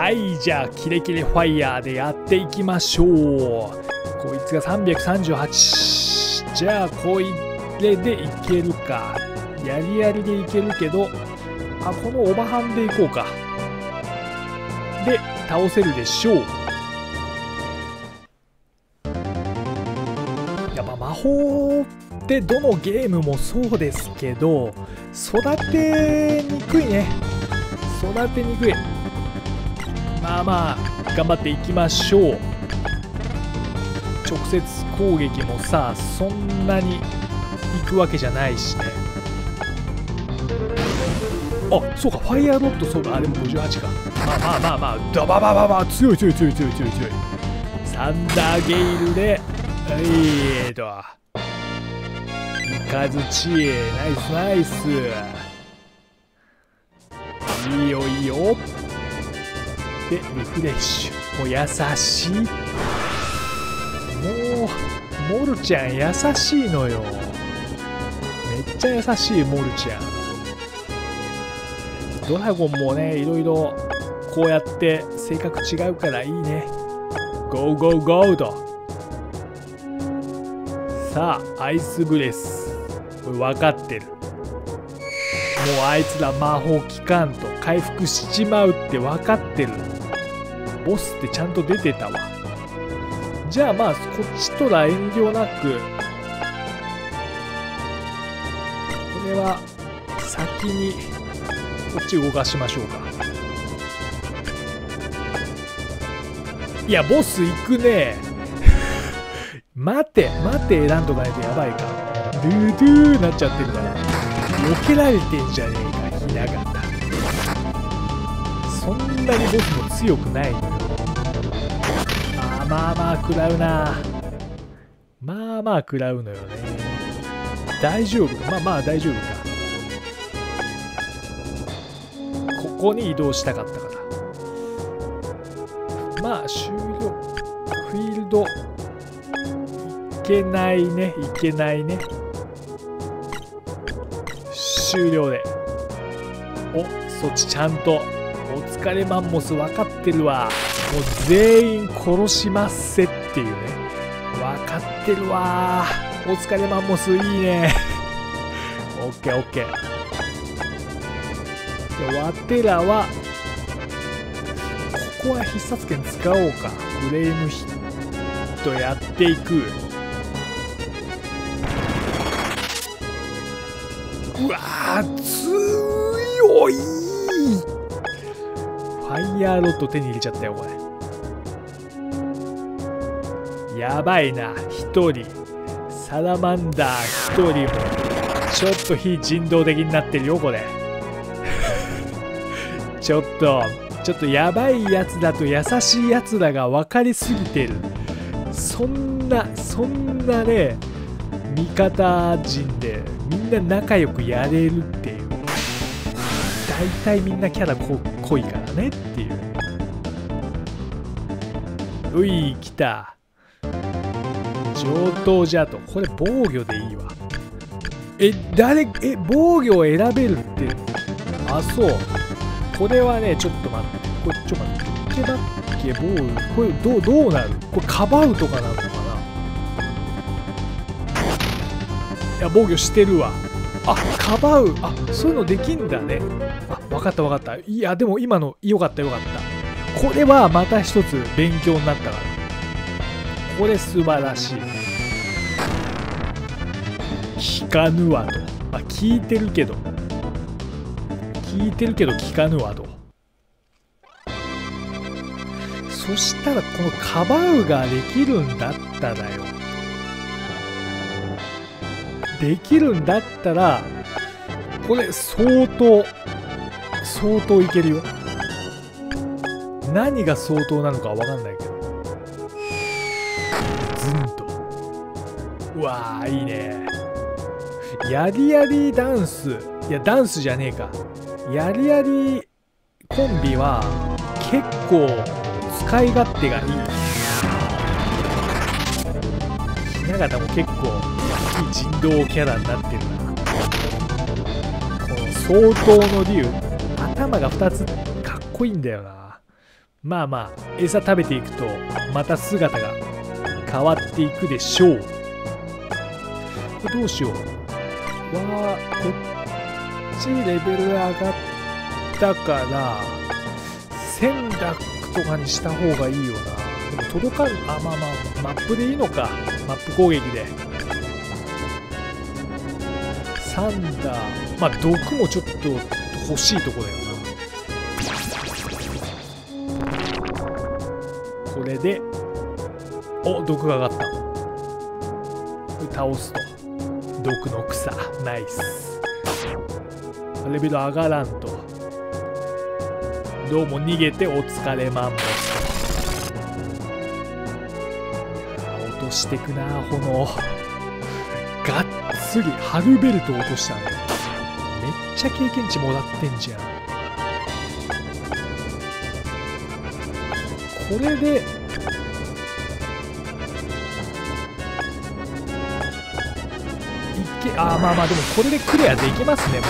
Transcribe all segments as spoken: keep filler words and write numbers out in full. はい、じゃあキレキレファイヤーでやっていきましょう。こいつがさんびゃくさんじゅうはち。じゃあこれでいけるか。やりやりでいけるけど、あ、このオバハンでいこうか。で倒せるでしょう。やっぱ魔法ってどのゲームもそうですけど、育てにくいね。育てにくい。まあまあ頑張っていきましょう。直接攻撃もさ、そんなにいくわけじゃないしね。あ、そうか、ファイヤーロッド、そうか、あれもごじゅうはちか。まあまあまあまあ、ドババババ、強い強い強い強い強い強い。サンダーゲイルで、はいと、三日月、ナイスナイス。いいよいいよ。でリフレッシュ、もう優しい。もうモルちゃん優しいのよ。めっちゃ優しいモルちゃん。ドラゴンもね、いろいろこうやって性格違うからいいね。ゴーゴーゴーと。さあアイスブレス、これ分かってる。もうあいつら魔法機関と回復しちまうって分かってる。ボスってちゃんと出てたわ。じゃあまあこっちとら遠慮なく、これは先にこっち動かしましょうか。いやボス行くね待て待て、選んとかないとやばいか。ドゥドゥーなっちゃってるから避けられてんじゃねえか。ひながそんなにボスも強くないのよ。まあまあまあ食らうな。まあまあ食らうのよね。大丈夫か。まあまあ大丈夫か。ここに移動したかったから。まあ終了。フィールドいけないね、いけないね。終了で。お、そっちちゃんとお疲れマンモス分かってるわ。もう全員殺しますせっていうね。分かってるわ。お疲れマンモスいいねオッケーオッケー。でワテラはここは必殺剣使おうか。フレームヒットやっていく。うわ強い。ファイヤーロッド手に入れちゃったよこれ。やばいな。ひとりサラマンダーひとりもちょっと非人道的になってるよこれちょっとちょっとやばいやつだと優しいやつだが分かりすぎてる。そんなそんなね、味方陣でみんな仲良くやれるっていう。大体みんなキャラこう濃いからねっていう。うい来た上等じゃと。これ防御でいいわ。え誰え防御を選べるって。あそう、これはねちょっと待って、これちょっと待って、どっけだっけ防御。これどうどうなる。これかばうとかなのかな。いや防御してるわ。あかばう、あそういうのできんだね。あ分かった分かった。いやでも今のよかったよかった。これはまた一つ勉強になったから。これ素晴らしい。聞かぬわと。まあ聞いてるけど聞いてるけど聞かぬわと。そしたらこのかばうができるんだったらよ、できるんだったらこれ相当相当いけるよ。何が相当なのかは分かんないけど、ズンと。うわーいいね。やりやりダンス、いやダンスじゃねえか、やりやりコンビは結構使い勝手がいい。雛形も結構人道キャラになってるな。この相当の竜、頭がふたつかっこいいんだよな。まあまあ餌食べていくとまた姿が変わっていくでしょう。これどうしよう。わー、こっちレベル上がったからセンダックとかにした方がいいよな。でも届かる。あ、まあまあマップでいいのか。マップ攻撃でサンダー、まあ毒もちょっと欲しいとこだよな。これでお毒が上がった。倒すと毒の草ナイス。レベル上がらんとどうも逃げてお疲れマンモス。落としてくな炎。がっつりハルベルト落としたね。めっちゃ経験値もらってんじゃん。これでいけ。あー、まあまあでもこれでクリアできますね。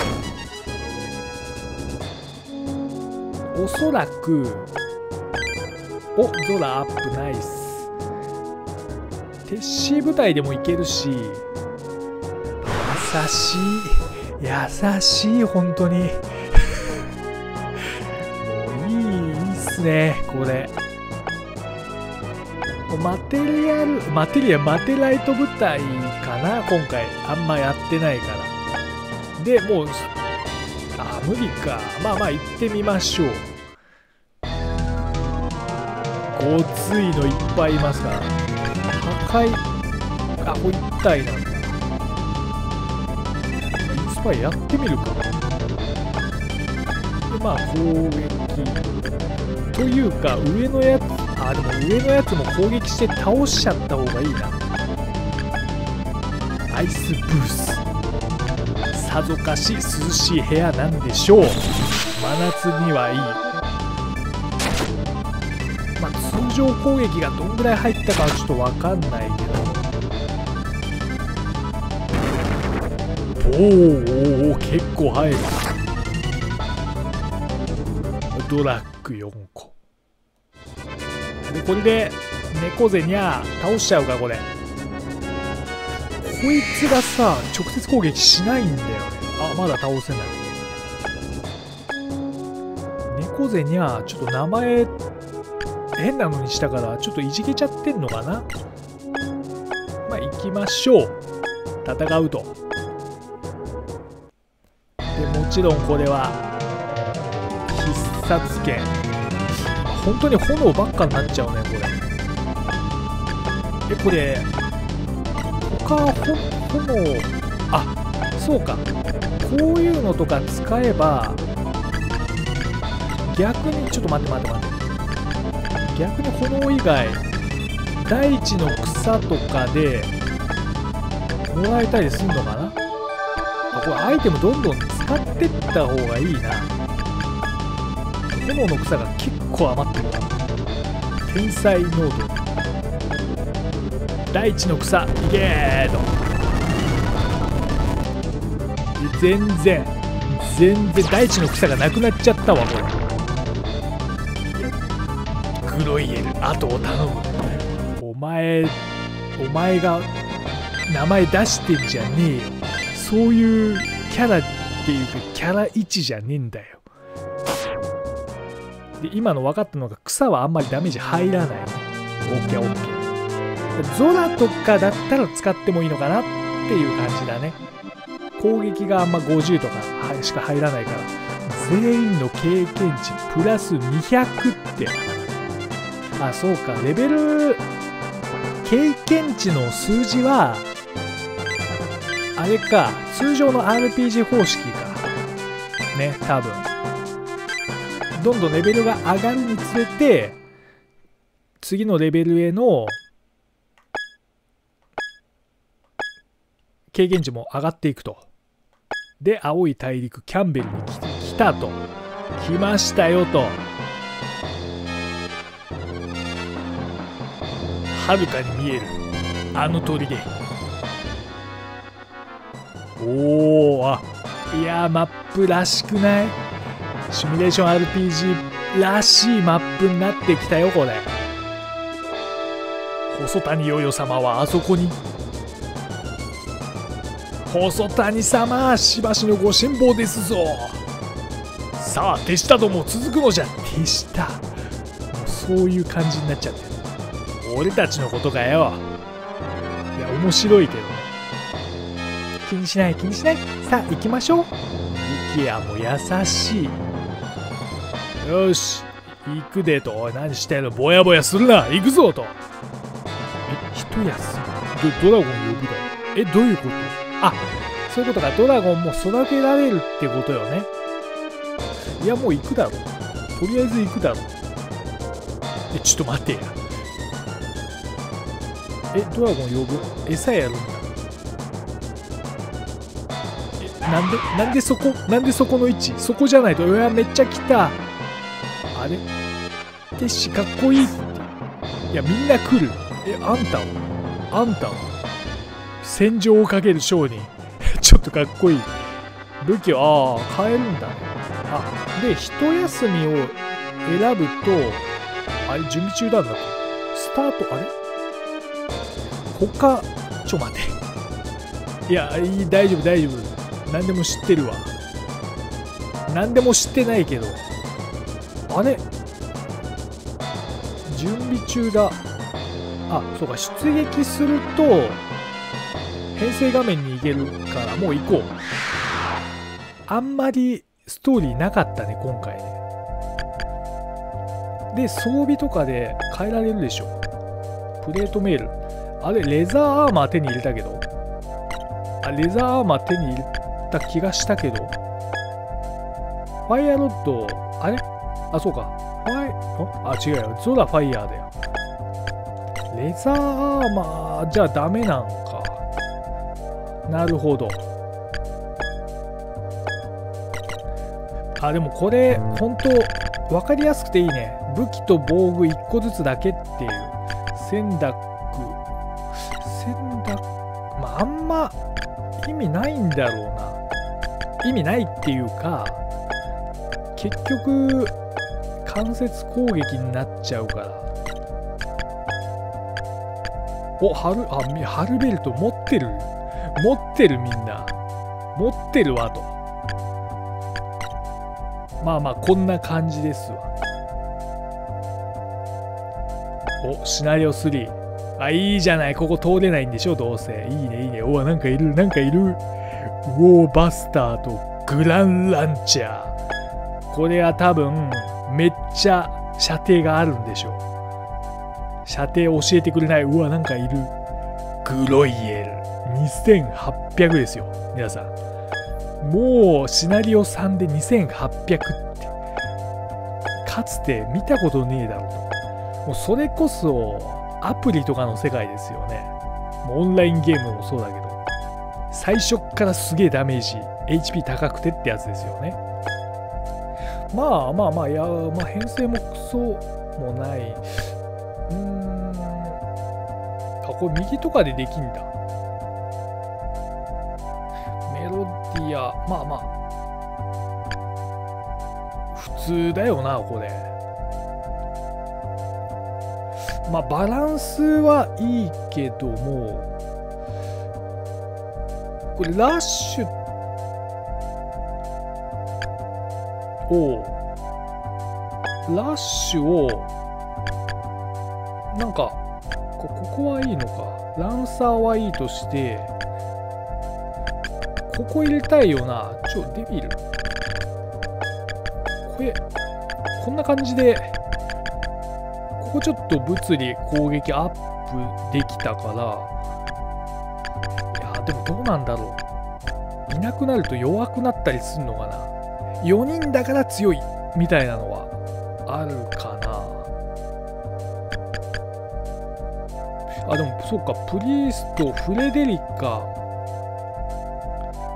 もうおそらくおゾラアップナイス。鉄し部隊でもいけるし、優しい優しい本当にもういいいいっすねこれ。マテリアル、マテリアル、マテライト部隊かな今回。あんまやってないから。で、もう、あ、無理か。まあまあ、行ってみましょう。ごついのいっぱいいますから。破壊、あ、これ一体なんだ。スパイやってみるか。で、まあ、攻撃。というか、上のやつ。あ、でも上のやつも攻撃して倒しちゃった方がいいな。アイスブース。さぞかし涼しい部屋なんでしょう。真夏にはいい。まあ、通常攻撃がどんぐらい入ったかはちょっと分かんないけど。おーおーおー、結構入る。ドラッグよんこ。でこれで猫背にゃー倒しちゃうか。これこいつがさ直接攻撃しないんだよね。あ、まだ倒せない。猫背にゃーちょっと名前変なのにしたからちょっといじけちゃってんのかな。まあ行きましょう、戦うと。でもちろんこれは必殺剣。本当に炎ばっかになっちゃうねこれ。え、これ他炎、あ、そうか、こういうのとか使えば逆に、ちょっと待って待って待って、逆に炎以外大地の草とかでもらえたりするのかな。これアイテムどんどん使ってった方がいいな。炎の草が結構余ってる。天才濃度。大地の草、いけーと。全然全然大地の草がなくなっちゃったわこれ。グロイエル、後を頼む。お前お前が名前出してんじゃねえよ。そういうキャラっていうかキャラ位置じゃねえんだよ。で今の分かったのが草はあんまりダメージ入らない。 オーケーオーケー。 ゾラとかだったら使ってもいいのかなっていう感じだね。攻撃があんまごじゅうとかしか入らないから全員の経験値プラスにひゃくって。あ、そうか、レベル経験値の数字はあれか、通常の アールピージー 方式かね。多分どんどんレベルが上がるにつれて次のレベルへの経験値も上がっていくと。で青い大陸キャンベルに 来, 来たと来ましたよと。はるかに見えるあの砦。おお、あ、いやーマップらしくない。シミュレーション アールピージー っらしいマップになってきたよこれ。細谷ヨヨ様はあそこに。細谷様、しばしのご辛抱ですぞ。さあ手下ども続くのじゃ。手下、そういう感じになっちゃってる。俺たちのことかよ。いや面白いけど気にしない気にしない。さあ行きましょう。イケアも優しい。よし行くでと。おい何してんの、ぼやぼやするな、行くぞと。え、一休みドラゴン呼ぶだよ。え、どういうこと。あ、そういうことか。ドラゴンも育てられるってことよね。いやもう行くだろ、とりあえず行くだろ。え、ちょっと待ってや。え、ドラゴン呼ぶ、餌やるんだ。え、なんでなんでそこ、なんでそこの位置、そこじゃないと。うわめっちゃ来た。あれテッシかっこいいって。いやみんな来る。え、あんたはあんたは戦場をかける商人ちょっとかっこいい。武器を、ああ買えるんだね。あで一休みを選ぶと、あれ準備中なんだ。スタート、あれ他ちょ待って。いやいい、大丈夫大丈夫、何でも知ってるわ。何でも知ってないけど、あれ準備中だ。あそうか、出撃すると編成画面に行けるから、もう行こう。あんまりストーリーなかったね今回ね。で装備とかで変えられるでしょ。プレートメール、あれレザーアーマー手に入れたけど、あレザーアーマー手に入れた気がしたけど、ファイアロッド、あれあそうか、ファイあ違うよ、ゾラファイヤーだよ。レザーアーマーじゃダメなんか。なるほど。あでもこれ本当分かりやすくていいね。武器と防具いっこずつだけっていう。センダックセンダック、まああんま意味ないんだろうな。意味ないっていうか結局間接攻撃になっちゃうから。おハル、あハルベルト持ってる持ってるみんな持ってるわと。まあまあこんな感じですわ。おシナリオスリー、あいいじゃない。ここ通れないんでしょどうせ。いいねいいね。おわなんかいるなんかいる。ウォーバスターとグランランチャー、これは多分めっちゃ射程があるんでしょ。射程教えてくれない。うわなんかいる。グロイエルにせんはっぴゃくですよ皆さん。もうシナリオスリーでにせんはっぴゃくってかつて見たことねえだろうと。もうそれこそアプリとかの世界ですよね。もうオンラインゲームもそうだけど、最初っからすげえダメージ エイチピー 高くてってやつですよね。まあまあまあ、いやまあ編成もクソもない。うーんあこれ右とかでできんだ。いやまあまあ普通だよなこれ。まあバランスはいいけども、これラッシュをラッシュをなんか こ, ここはいいのか。ランサーはいいとしてここ入れたいよな。ちょデビルこれこんな感じで、ここちょっと物理攻撃アップできたから。いやでもどうなんだろう、いなくなると弱くなったりすんのかな。よにんだから強いみたいなのはあるかな。あでもそうか、プリーストフレデリカ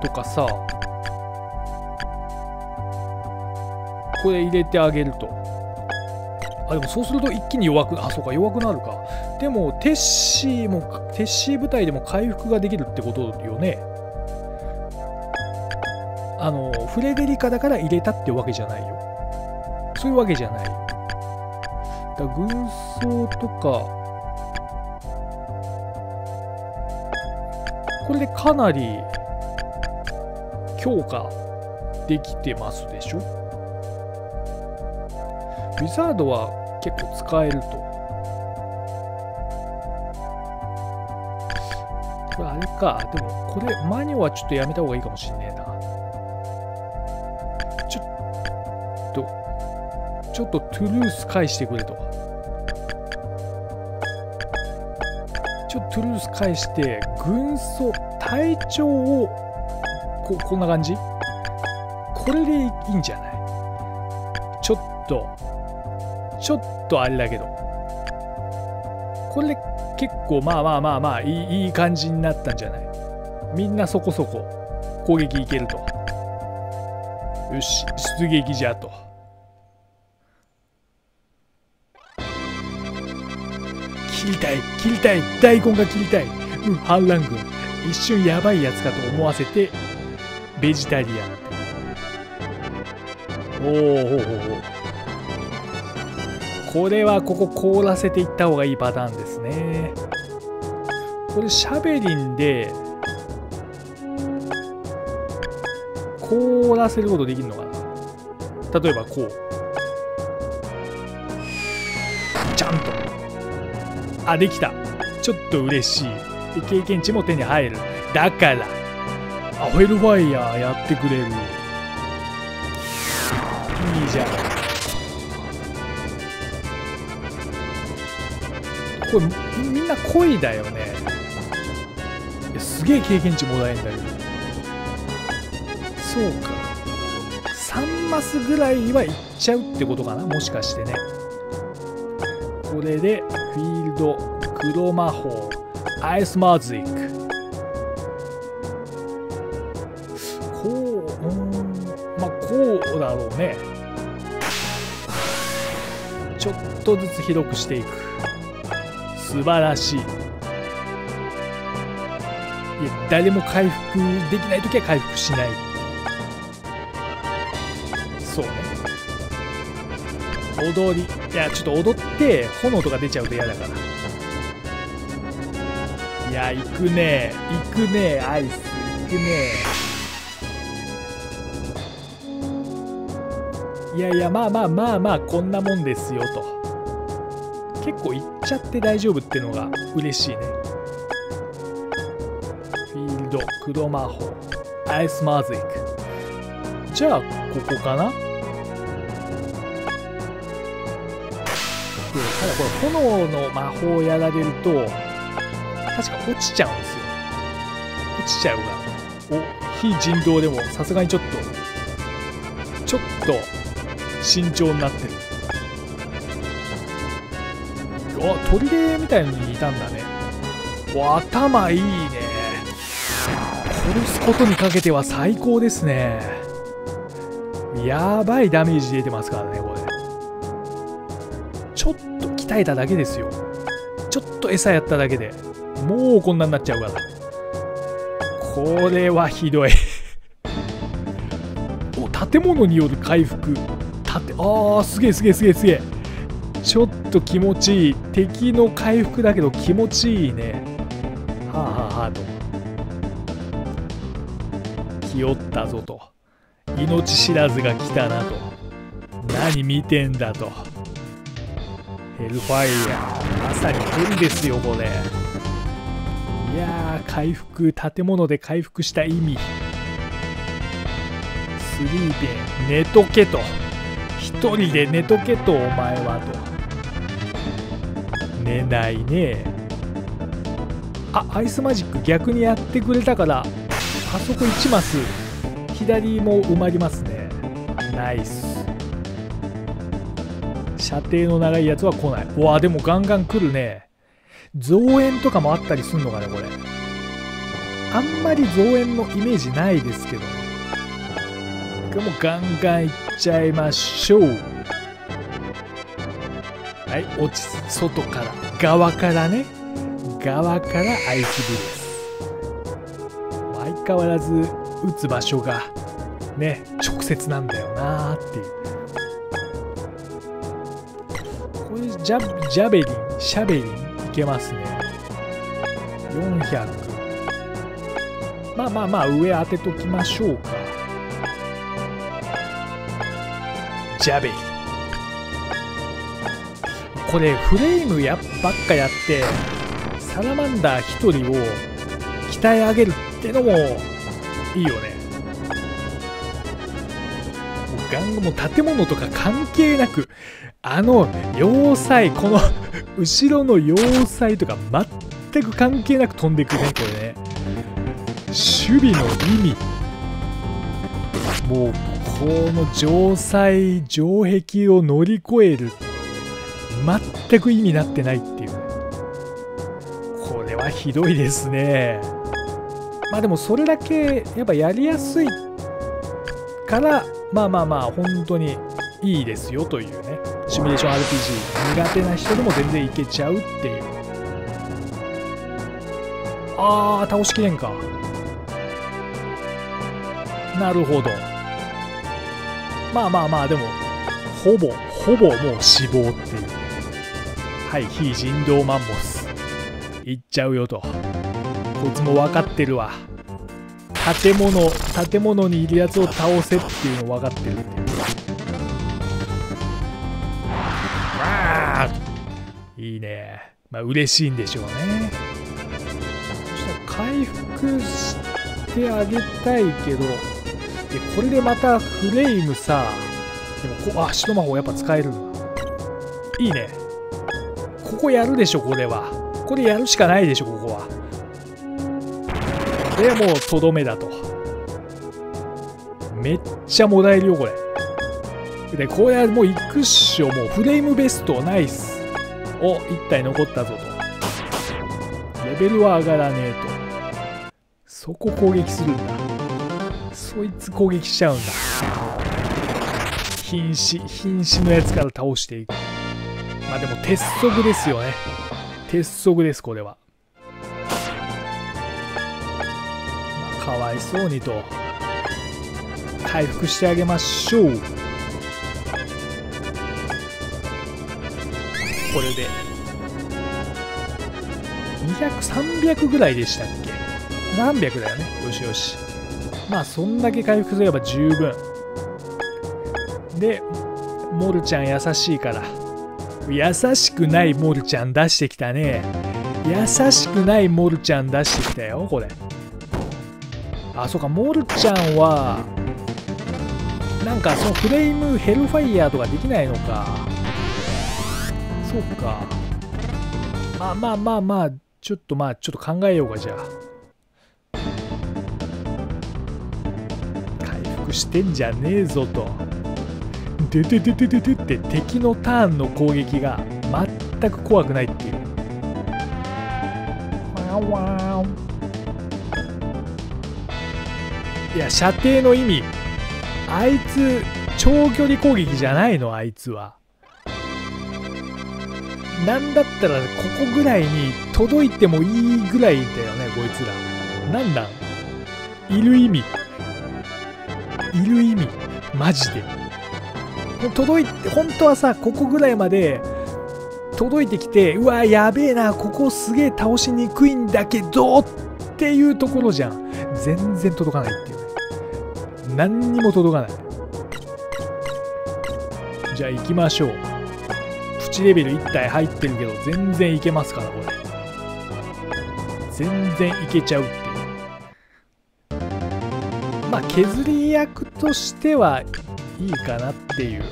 とかさ、これ入れてあげると。あでもそうすると一気に弱く、あそうか弱くなるか。でもテッシーもテッシー部隊でも回復ができるってことよね。あのフレデリカだから入れたってわけじゃないよ。そういうわけじゃない。だ軍曹とか、これでかなり強化できてますでしょ。ウィザードは結構使えると。これあれか、でもこれマニュはちょっとやめた方がいいかもしんねえな。ちょっとちょっとトゥルース返してくれと。ちょっとトゥルース返して軍曹隊長をここんな感じ、これでいいんじゃない。ちょっとちょっとあれだけど、これで結構まあまあまあまあいい、いい感じになったんじゃない。みんなそこそこ攻撃いけると。よし出撃じゃと。切りたい切りたい、大根が切りたい。うん、反乱軍一瞬やばいやつかと思わせてベジタリアン。おおおお、これはここ凍らせていった方がいいパターンですね。これシャベリンで凍らせることできるのかな。例えばこうジャンと、あできた。ちょっと嬉しい。で経験値も手に入る。だからあホイールファイヤーやってくれる。いいじゃん。これみんな恋だよね。すげえ経験値もらえるんだけど。そうか、さんマスぐらいはいっちゃうってことかな、もしかしてね。これでフィールド黒魔法アイスマーズイック。こう、うんまあこうだろうね。ちょっとずつ広くしていく。素晴らしい。いや誰も回復できない時は回復しない。そうね、踊り、いやちょっと踊って炎とか出ちゃうと嫌だから。いや行くね行くね、アイス行くね。いやいやまあまあまあまあこんなもんですよと。結構いっちゃって大丈夫ってのが嬉しいね。フィールド黒魔法アイスマーズイク。じゃあここかな。でただこれ炎の魔法をやられると確か落ちちゃうんですよ。落ちちゃうが、お非人道でもさすがにちょっとちょっと慎重になってる。あ、砦みたいにいたんだね。お、頭いいね。殺すことにかけては最高ですね。やばいダメージ出てますからねこれ。ちょっと鍛えただけですよ。ちょっと餌やっただけでもうこんなになっちゃうから。これはひどい。お、建物による回復。建ああすげえすげえすげえすげえ。ちょっと気持ちいい。敵の回復だけど気持ちいいね。はあはあはあと。気負ったぞと。命知らずが来たなと。何見てんだと。ヘルファイヤー。まさにヘルですよこれ。いやー、回復、建物で回復した意味。スリーペン、寝とけと。一人で寝とけと、お前はと。寝ないね。あ、アイスマジック逆にやってくれたから、あそこいちマス左も埋まりますね。ナイス。射程の長いやつは来ない。うわでもガンガン来るね。増援とかもあったりすんのかねこれ。あんまり増援のイメージないですけど、でもガンガンいっちゃいましょう。はい、落ち外から側からね、側からアイスブレス。相変わらず打つ場所がね直接なんだよなーっていう。これジャ、ジャベリン、シャベリンいけますね。よんひゃく。まあまあまあ、上当てときましょうか。ジャベリン。これ、フレームやばっかやって、サラマンダーひとりを鍛え上げるってのもいいよね。もう建物とか関係なく、あの要塞、この後ろの要塞とか全く関係なく飛んでいくね、これね。守備の意味、もうこの城塞城壁を乗り越える、全く意味になってないっていう、これはひどいですね。まあでもそれだけやっぱやりやすいから、まあまあまあ、本当にいいですよというね、シミュレーション アールピージー 苦手な人でも全然いけちゃうっていう。ああ、倒しきれんか。なるほど。まあまあまあ、でも、ほぼ、ほぼもう死亡っていう。はい、非人道マンモス。いっちゃうよと。こいつも分かってるわ。建物、建物にいるやつを倒せっていうの分かってるっていう。わー、いいね。まあ嬉しいんでしょうね。そしたら回復してあげたいけど、でこれでまたフレームさ、でもこ、あ、白魔法やっぱ使える。いいね。ここやるでしょ、これは。これやるしかないでしょ、ここは。でもうとどめだと。めっちゃもらえるよこれ。でこうやってもういくっしょ。もうフレームベストナイス。お、いち体残ったぞと。レベルは上がらねえと。そこ攻撃するんだ。そいつ攻撃しちゃうんだ。瀕死、瀕死のやつから倒していく。まあでも鉄則ですよね。鉄則ですこれは。かわいそうにと。回復してあげましょう。これでにひゃく、さんびゃくぐらいでしたっけ。さんびゃくだよね。よしよし。まあそんだけ回復すれば十分で、モルちゃん優しいから。優しくないモルちゃん出してきたね。優しくないモルちゃん出してきたよこれ。あ、そうか、モルちゃんは、なんかそのフレームヘルファイヤーとかできないのか。そうか。あ、まあまあまあ、ちょっとまあ、ちょっと考えようか、じゃあ。回復してんじゃねえぞと。でてててててって敵のターンの攻撃が全く怖くないっていう。ワンワン。いや、射程の意味、あいつ長距離攻撃じゃないの。あいつはなんだったらここぐらいに届いてもいいぐらいだよねこいつら。なんなんいる意味、いる意味マジで。届いて、本当はさ、ここぐらいまで届いてきて、うわやべえな、ここすげえ倒しにくいんだけどっていうところじゃん。全然届かないっていう。何にも届かない。じゃあ行きましょう。プチレベルいち体入ってるけど全然いけますからこれ。全然いけちゃうっていう。まあ削り役としてはいいかなっていう。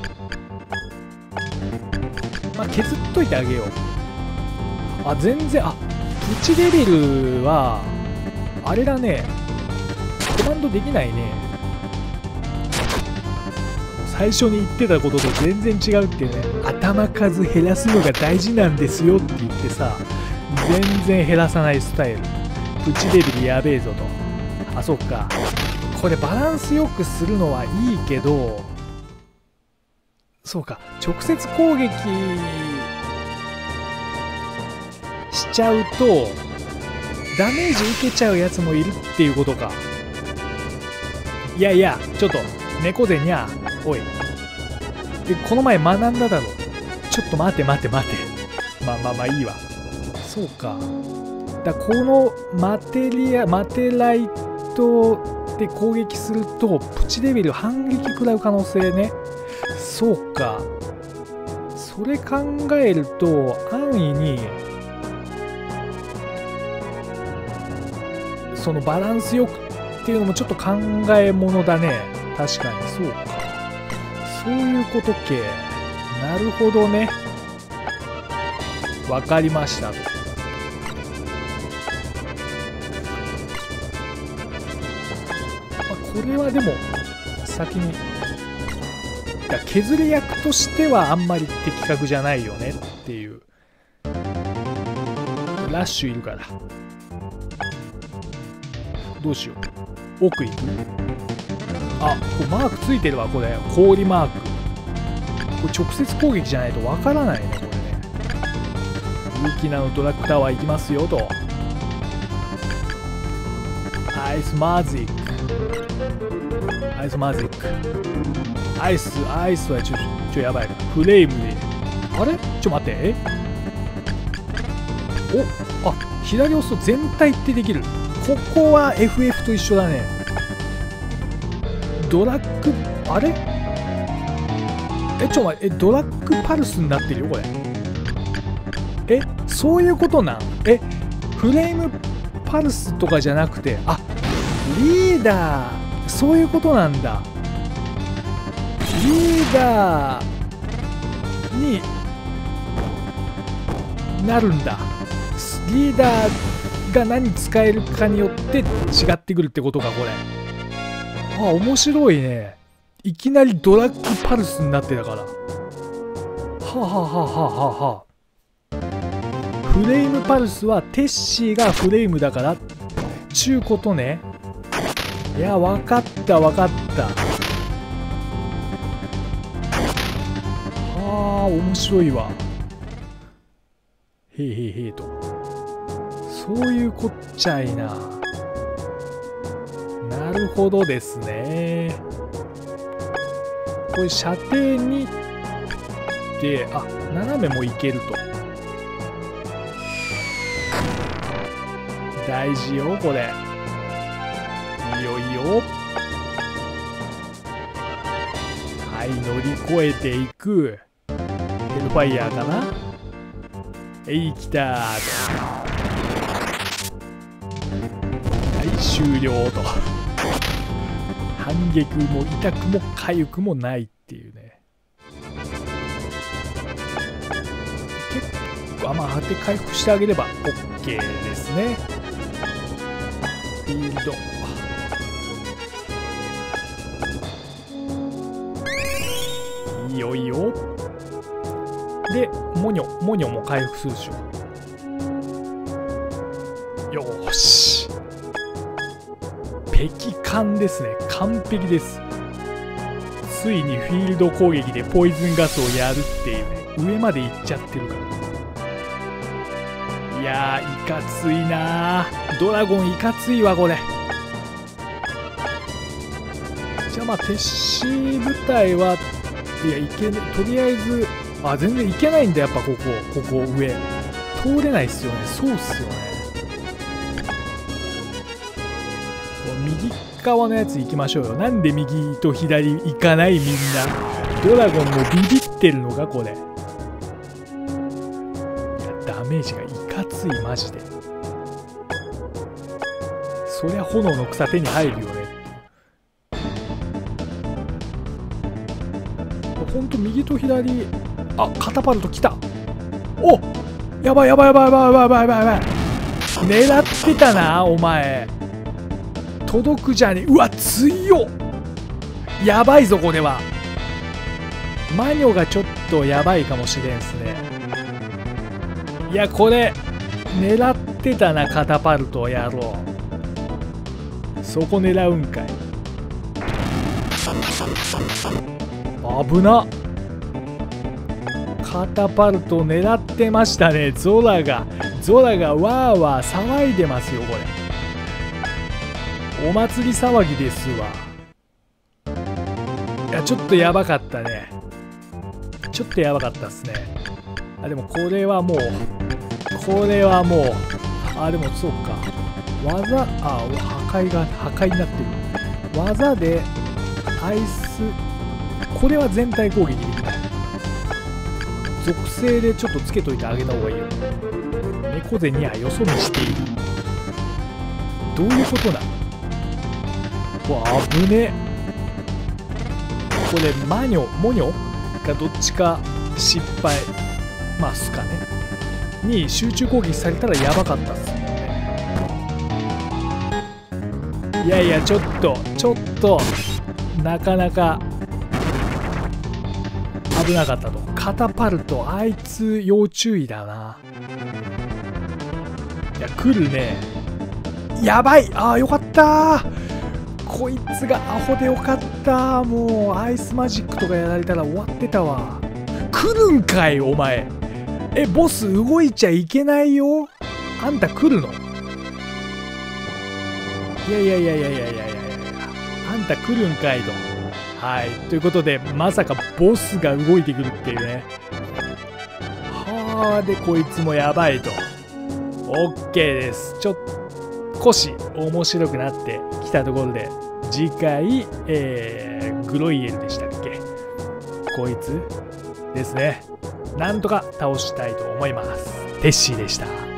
まあ削っといてあげよう。あ、全然、あ、プチレベルはあれだね、コマンドできないね。最初に言ってたことと全然違うってね。頭数減らすのが大事なんですよって言ってさ、全然減らさないスタイル。プチレベルやべえぞと。あ、そっか、これバランスよくするのはいいけど、そうか、直接攻撃しちゃうとダメージ受けちゃうやつもいるっていうことか。いやいや、ちょっと猫背にゃ、おい。でこの前学んだだろ、ちょっと待て待て待て。まあまあまあいいわ。そうか。だこのマテリア、マテライトで攻撃すると、プチレベル反撃食らう可能性ね。そうか。それ考えると、安易に、そのバランスよくっていうのもちょっと考えものだね。確かに、そうか。そういうこと系。なるほどね。わかりました。これはでも先にだ削り役としてはあんまり的確じゃないよねっていう。ラッシュいるからどうしよう。奥行く。あ、これマークついてるわ。これ氷マーク。これ直接攻撃じゃないとわからないねこれね。ウキナのドラッグタワー行きますよと。アイスマジック、アイスマジック、アイスアイスはちょちょやばい。フレームで、あれちょ待って、おあ左押すと全体ってできる。ここは エフエフ と一緒だね。ドラッグ、あれえちょ待って、えドラッグパルスになってるよこれ。えそういうことなん。えフレームパルスとかじゃなくて、あリーダー、そういうことなんだ。リーダーになるんだ。リーダーが何使えるかによって違ってくるってことかこれ。あ面白いね。いきなりドラッグパルスになってたから。はあ、はあはあはあはあ、フレームパルスはテッシーがフレームだからっちゅうことね。いや分かった分かった。あー面白いわ。へいへいへいと、そういうこっちゃいな。なるほどですね。これ射程にで、あ斜めもいけると大事よこれ。いよいよはい乗り越えていく。ヘルファイヤーかな。えいきたーと、はい終了と。反撃も痛くも痒くもないっていうね。結構まあ果て回復してあげれば OK ですね。フィールドいよいよで、モニョモニョも回復するでしょ。よーしペキ完ですね。完璧です。ついにフィールド攻撃でポイズンガスをやるっていうね。上まで行っちゃってるから。いやーいかついなー。ドラゴンいかついわこれ。じゃあまあテッシー部隊は、いやいけね、とりあえず、あ全然いけないんだやっぱ。ここここ上通れないっすよね。そうっすよね。右側のやつ行きましょうよ。なんで右と左行かないみんな。ドラゴンもビビってるのかこれ。いやダメージがいかついマジで。そりゃ炎の草手に入るよね。ほんと右と左。あカタパルト来た。おやばいやばいやばいやばいやばいやばいやばい。狙ってたなお前。届くじゃねえ。うわ強っ。やばいぞこれは。マニョがちょっとやばいかもしれんすね。いやこれ狙ってたなカタパルト野郎。そこ狙うんかい。危な。カタパルト狙ってましたね。ゾラがゾラがわーわー騒いでますよこれ。お祭り騒ぎですわ。いやちょっとやばかったね。ちょっとやばかったっすね。あ、でもこれはもう、これはもう、あ、でもそうか。技、あ、破壊が、破壊になってる。技で、アイス、これは全体攻撃にできない。属性でちょっとつけといてあげた方がいいよ。猫背にはよそ見している。どういうことなの？わ、危ねえ。これ、マニョ、モニョがどっちか失敗、まあ、すかね。に集中攻撃されたらやばかったっすもんね。いやいや、ちょっと、ちょっと、なかなか危なかったと。カタパルト、あいつ要注意だな。いや、来るね。やばい。ああ、よかったー。こいつがアホでよかった。もうアイスマジックとかやられたら終わってたわ。来るんかいお前。え、ボス動いちゃいけないよ。あんた来るの？いやいやいやいやいやいやいや、あんた来るんかいと。はい、ということでまさかボスが動いてくるっていうね。はあ、でこいつもやばいと。 OK です。ちょっと少し面白くなってきたところで、次回、えー、グロイエルでしたっけ、こいつですね。なんとか倒したいと思います。テッシーでした。